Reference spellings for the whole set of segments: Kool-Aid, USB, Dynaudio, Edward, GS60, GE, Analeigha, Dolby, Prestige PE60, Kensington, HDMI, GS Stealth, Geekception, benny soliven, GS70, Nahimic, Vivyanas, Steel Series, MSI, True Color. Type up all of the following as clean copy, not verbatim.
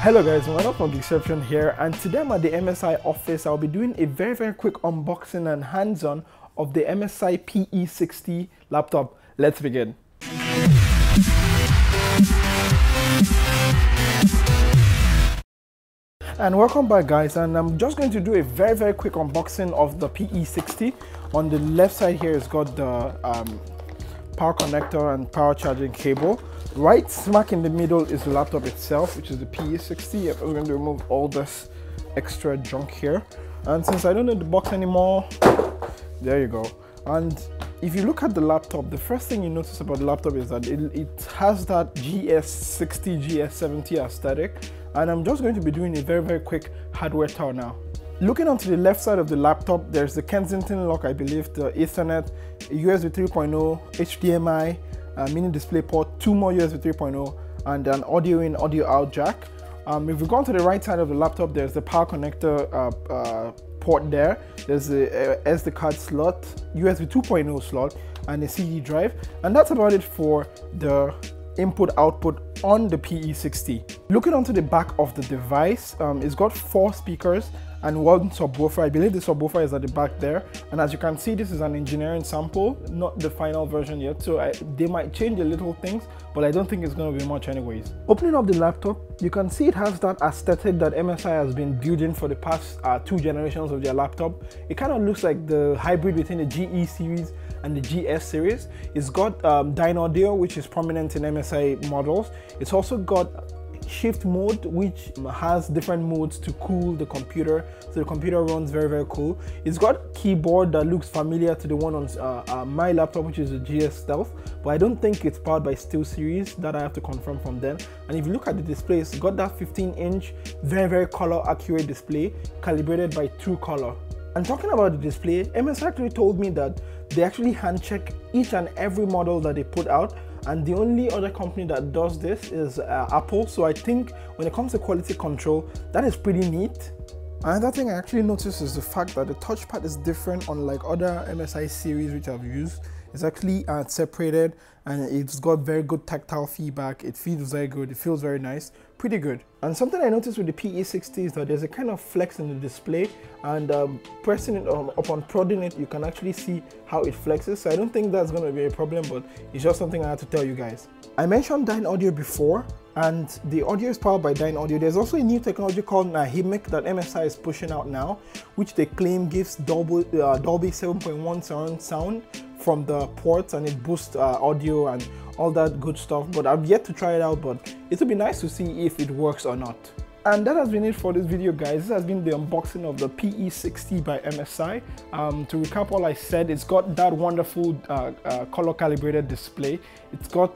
Hello guys, Mano from Geekception here, and today I'm at the MSI office. I'll be doing a very quick unboxing and hands-on of the MSI PE60 laptop. Let's begin. And welcome back guys, and I'm just going to do a very quick unboxing of the PE60. On the left side here it's got the power connector and power charging cable. Right smack in the middle is the laptop itself, which is the PE60. I'm going to remove all this extra junk here, and since I don't need the box anymore, there you go. And if you look at the laptop, the first thing you notice about the laptop is that it has that GS60, GS70 aesthetic, and I'm just going to be doing a very quick hardware tour now. Looking onto the left side of the laptop, there's the Kensington lock, I believe, the Ethernet, USB 3.0, HDMI, mini display port, two more USB 3.0, and an audio in, audio out jack. If we go on to the right side of the laptop, there's the power connector port there. There's the SD card slot, USB 2.0 slot, and a CD drive. And that's about it for the input-output on the PE60. Looking onto the back of the device, it's got four speakers and one subwoofer. I believe the subwoofer is at the back there. And as you can see, this is an engineering sample, not the final version yet. So they might change a little things, but I don't think it's gonna be much anyways. Opening up the laptop, you can see it has that aesthetic that MSI has been building for the past two generations of their laptop. It kind of looks like the hybrid between the GE series and the GS series. It's got Dynaudio, which is prominent in MSI models. It's also got shift mode, which has different modes to cool the computer, so the computer runs very cool. It's got keyboard that looks familiar to the one on my laptop, which is the GS Stealth, but I don't think it's powered by Steel Series. That I have to confirm from them. And if you look at the display, it's got that 15-inch very color accurate display calibrated by True Color. And talking about the display, MSI actually told me that they actually hand check each and every model that they put out, and the only other company that does this is Apple. So I think when it comes to quality control, that is pretty neat. Another thing I actually noticed is the fact that the touchpad is different, unlike other MSI series which I've used. It's actually separated, and it's got very good tactile feedback. It feels very good, it feels very nice, pretty good. And something I noticed with the PE60 is that there's a kind of flex in the display, and pressing it upon prodding it, you can actually see how it flexes. So I don't think that's going to be a problem, but it's just something I had to tell you guys. I mentioned Dynaudio before, and the audio is powered by Dynaudio. There's also a new technology called Nahimic that MSI is pushing out now, which they claim gives Dolby 7.1 surround sound from the ports, and it boosts audio and all that good stuff. But I've yet to try it out, but it would be nice to see if it works or not. And that has been it for this video guys. This has been the unboxing of the PE60 by MSI. To recap all I said, it's got that wonderful color calibrated display. It's got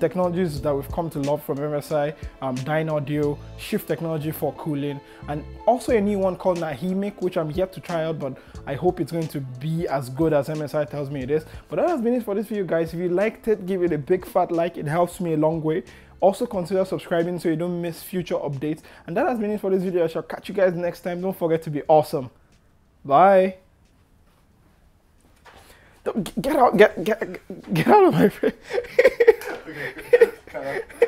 technologies that we've come to love from MSI, Dynaudio, shift technology for cooling, and also a new one called Nahimic, which I'm yet to try out, but I hope it's going to be as good as MSI tells me it is. But that has been it for this video guys. If you liked it, give it a big fat like, it helps me a long way. Also consider subscribing so you don't miss future updates. And that has been it for this video. I shall catch you guys next time. Don't forget to be awesome. Bye. Get out of my face. Okay,